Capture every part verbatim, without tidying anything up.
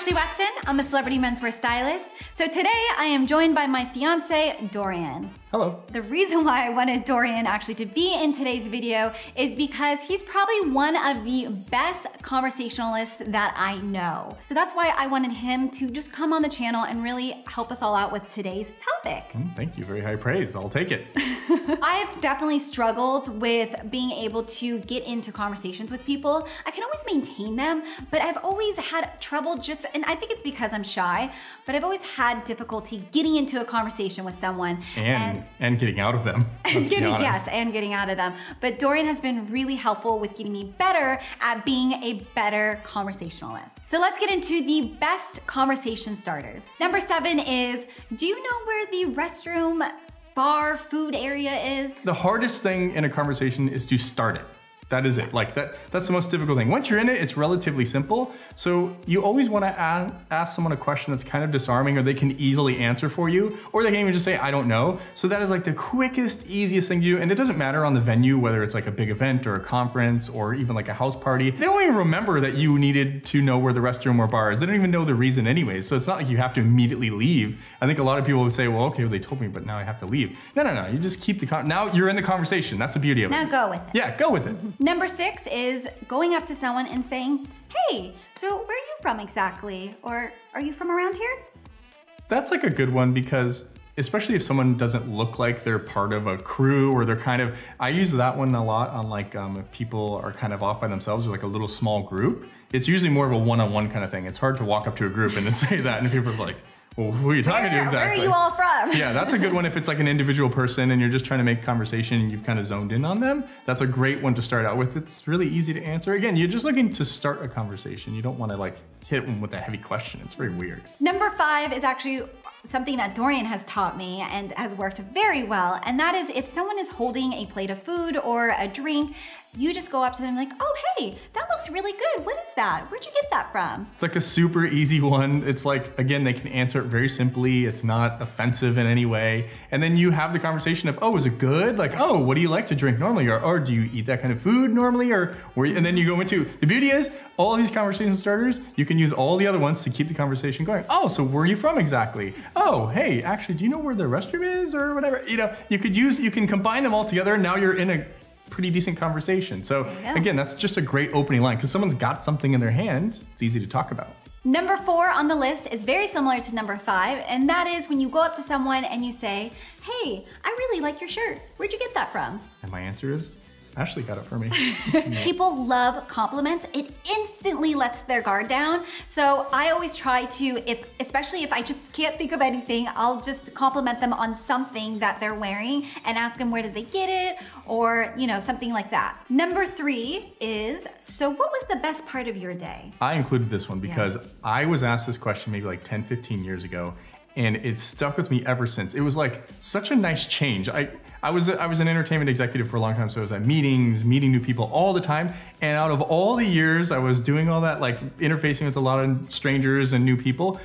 Ashley Weston, I'm a celebrity menswear stylist. So today I am joined by my fiance, Dorian. Hello. The reason why I wanted Dorian actually to be in today's video is because he's probably one of the best conversationalists that I know. So that's why I wanted him to just come on the channel and really help us all out with today's topic. Mm, thank you, very high praise, I'll take it. I've definitely struggled with being able to get into conversations with people. I can always maintain them, but I've always had trouble just, and I think it's because I'm shy, but I've always had difficulty getting into a conversation with someone. And, and And getting out of them. And getting, yes, and getting out of them. But Dorian has been really helpful with getting me better at being a better conversationalist. So let's get into the best conversation starters. Number seven is, do you know where the restroom, bar, food area is? The hardest thing in a conversation is to start it. That is it. Like that, that's the most difficult thing. Once you're in it, it's relatively simple. So you always want to ask someone a question that's kind of disarming, or they can easily answer for you, or they can even just say, I don't know. So that is like the quickest, easiest thing to do. And it doesn't matter on the venue, whether it's like a big event or a conference or even like a house party. They don't even remember that you needed to know where the restroom or bar is. They don't even know the reason anyways. So it's not like you have to immediately leave. I think a lot of people would say, well, okay, well, they told me, but now I have to leave. No, no, no, you just keep the con now you're in the conversation. That's the beauty of it. Now go with it. Yeah, go with it. Number six is going up to someone and saying, hey, so where are you from exactly? Or are you from around here? That's like a good one, because especially if someone doesn't look like they're part of a crew, or they're kind of, I use that one a lot on like um, if people are kind of off by themselves or like a little small group. It's usually more of a one-on-one kind of thing. It's hard to walk up to a group and then say that, and people are like, well, who are you talking where, to exactly? Where are you all from? Yeah, that's a good one if it's like an individual person and you're just trying to make conversation and you've kind of zoned in on them. That's a great one to start out with. It's really easy to answer. Again, you're just looking to start a conversation. You don't want to like hit them with a heavy question. It's very weird. Number five is actually something that Dorian has taught me and has worked very well. And that is, if someone is holding a plate of food or a drink, you just go up to them like, oh, hey, that looks really good. What is that? Where'd you get that from? It's like a super easy one. It's like, again, they can answer it very simply. It's not offensive in any way. And then you have the conversation of, oh, is it good? Like, oh, what do you like to drink normally? Or, or do you eat that kind of food normally? Or, or, and then you go into, the beauty is, all these conversation starters, you can use all the other ones to keep the conversation going. Oh, so where are you from exactly? Oh, hey, actually, do you know where the restroom is or whatever? You know, you could use, you can combine them all together. Now you're in a pretty decent conversation. So again, that's just a great opening line, because someone's got something in their hand, it's easy to talk about. Number four on the list is very similar to number five, and that is when you go up to someone and you say, hey, I really like your shirt. Where'd you get that from? And my answer is, Ashley got it for me. People love compliments. It instantly lets their guard down. So I always try to, if especially if I just can't think of anything, I'll just compliment them on something that they're wearing and ask them where did they get it, or you know, something like that. Number three is, so what was the best part of your day? I included this one because yeah. I was asked this question maybe like ten, fifteen years ago, and it's stuck with me ever since. It was like such a nice change. I, I was I was an entertainment executive for a long time, so I was at meetings, meeting new people all the time. And out of all the years I was doing all that, like interfacing with a lot of strangers and new people,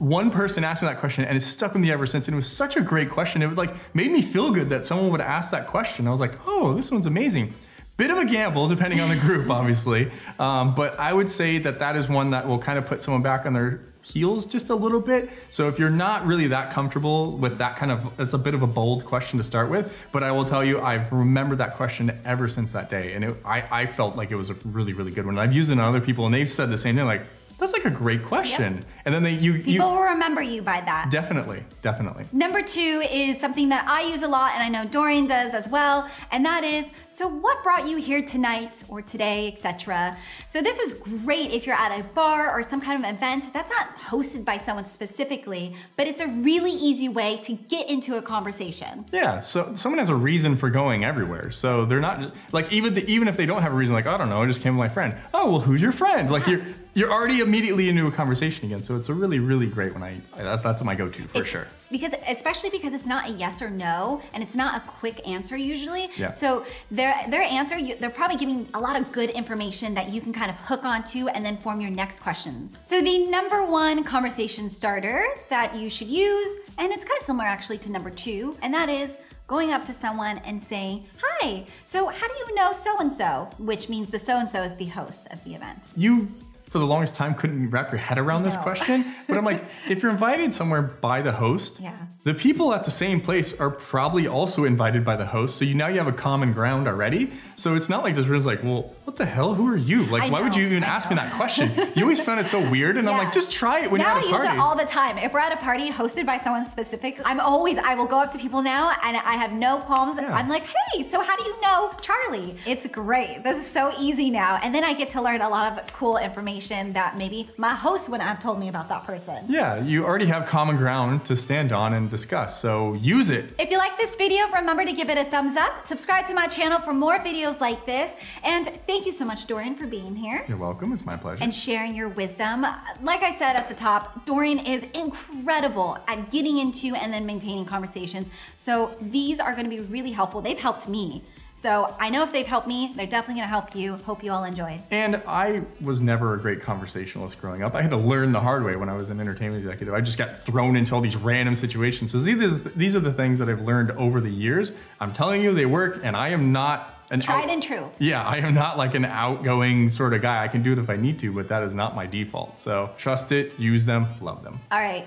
one person asked me that question, and it's stuck with me ever since. And it was such a great question. It was like, made me feel good that someone would ask that question. I was like, oh, this one's amazing. Bit of a gamble, depending on the group, obviously. Um, but I would say that that is one that will kind of put someone back on their heels just a little bit. So if you're not really that comfortable with that kind of, it's a bit of a bold question to start with, but I will tell you, I've remembered that question ever since that day. And it, I, I felt like it was a really, really good one. I've used it on other people and they've said the same thing, like, that's like a great question. Yep. And then they, you- People you, will remember you by that. Definitely, definitely. Number two is something that I use a lot, and I know Dorian does as well, and that is, so what brought you here tonight or today, et cetera. So this is great if you're at a bar or some kind of event that's not hosted by someone specifically, but it's a really easy way to get into a conversation. Yeah, so someone has a reason for going everywhere. So they're not, just, like even, the, even if they don't have a reason, like, I don't know, I just came with my friend. Oh, well, who's your friend? Like you're, You're already immediately into a conversation again, so it's a really, really great one. I, I that's my go-to for it's, sure. Because especially because it's not a yes or no, and it's not a quick answer usually. Yeah. So their their answer, you, they're probably giving a lot of good information that you can kind of hook onto and then form your next questions. So the number one conversation starter that you should use, and it's kind of similar actually to number two, and that is going up to someone and saying, hi. So how do you know so and so? Which means the so and so is the host of the event. You. for the longest time couldn't wrap your head around this question. But I'm like, if you're invited somewhere by the host, yeah. the people at the same place are probably also invited by the host. So you now you have a common ground already. So it's not like this person's like, well, what the hell? Who are you? Like, I why know, would you even I ask know. me that question? You always found it so weird. And yeah. I'm like, just try it when now you're at a party. Now I use it all the time. If we're at a party hosted by someone specific, I'm always, I will go up to people now and I have no qualms. Yeah. I'm like, hey, so how do you know Charlie? It's great. This is so easy now. And then I get to learn a lot of cool information that maybe my host wouldn't have told me about that person. Yeah, you already have common ground to stand on and discuss, so use it. If you like this video, remember to give it a thumbs up, subscribe to my channel for more videos like this, and thank you so much, Dorian, for being here. You're welcome, it's my pleasure. And sharing your wisdom. Like I said at the top, Dorian is incredible at getting into and then maintaining conversations, so these are gonna be really helpful. They've helped me. So I know if they've helped me, they're definitely gonna help you. Hope you all enjoyed. And I was never a great conversationalist growing up. I had to learn the hard way when I was an entertainment executive. I just got thrown into all these random situations. So these are the things that I've learned over the years. I'm telling you, they work, and I am not an Tried out, and true. Yeah, I am not like an outgoing sort of guy. I can do it if I need to, but that is not my default. So trust it, use them, love them. All right,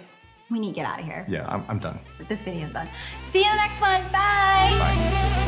we need to get out of here. Yeah, I'm, I'm done. This video is done. See you in the next one, bye. Bye.